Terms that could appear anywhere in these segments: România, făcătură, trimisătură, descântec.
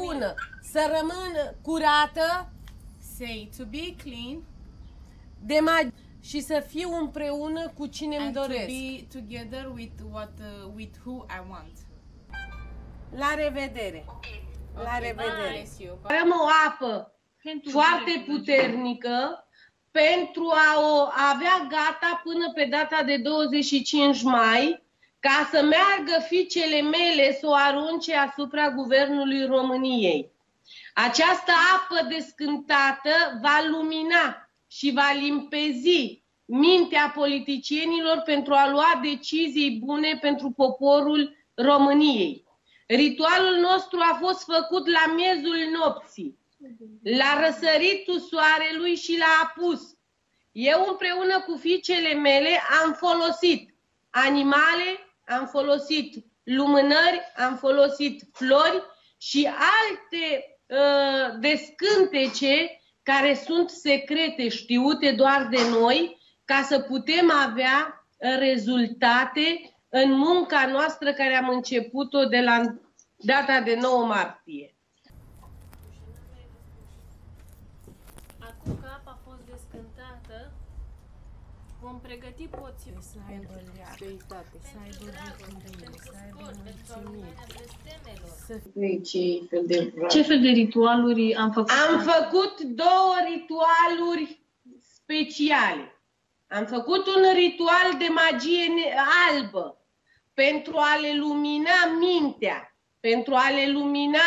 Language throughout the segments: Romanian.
Bună, să rămână curată, say to be clean, de și să fiu împreună cu cine îmi doresc. And to be together with who I want. La revedere. Okay. La revedere. Avem o apă foarte puternică pentru a o avea gata până pe data de 25 mai. Ca să meargă fiicele mele să o arunce asupra Guvernului României. Această apă descântată va lumina și va limpezi mintea politicienilor pentru a lua decizii bune pentru poporul României. Ritualul nostru a fost făcut la miezul nopții, la răsăritul soarelui și la apus. Eu împreună cu fiicele mele am folosit animale, am folosit lumânări, am folosit flori și alte descântece care sunt secrete, știute doar de noi, ca să putem avea rezultate în munca noastră care am început-o de la data de 9 martie. Acum că apa a fost descântată, vom pregăti poțiuni să aibă leuitate, să aibă vindecare, să aibă mulțumire. Ce fel de ritualuri am făcut? Am făcut două ritualuri speciale. Am făcut un ritual de magie albă pentru a le lumina mintea, pentru a le lumina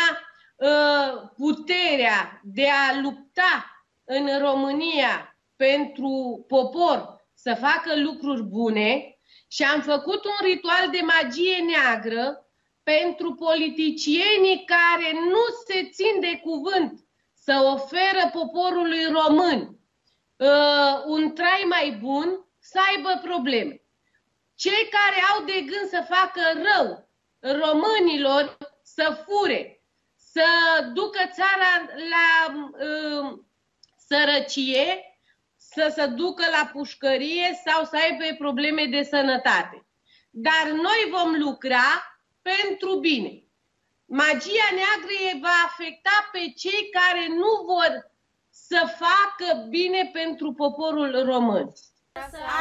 puterea de a lupta în România pentru popor, să facă lucruri bune, și am făcut un ritual de magie neagră pentru politicienii care nu se țin de cuvânt să oferă poporului român un trai mai bun, să aibă probleme. Cei care au de gând să facă rău românilor, să fure, să ducă țara la sărăcie, să se ducă la pușcărie sau să aibă probleme de sănătate. Dar noi vom lucra pentru bine. Magia neagră va afecta pe cei care nu vor să facă bine pentru poporul român.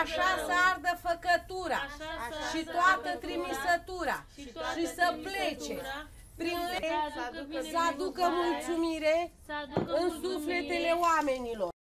Așa să ardă făcătura și toată trimisătura și să plece prin lege, să aducă mulțumire în sufletele oamenilor.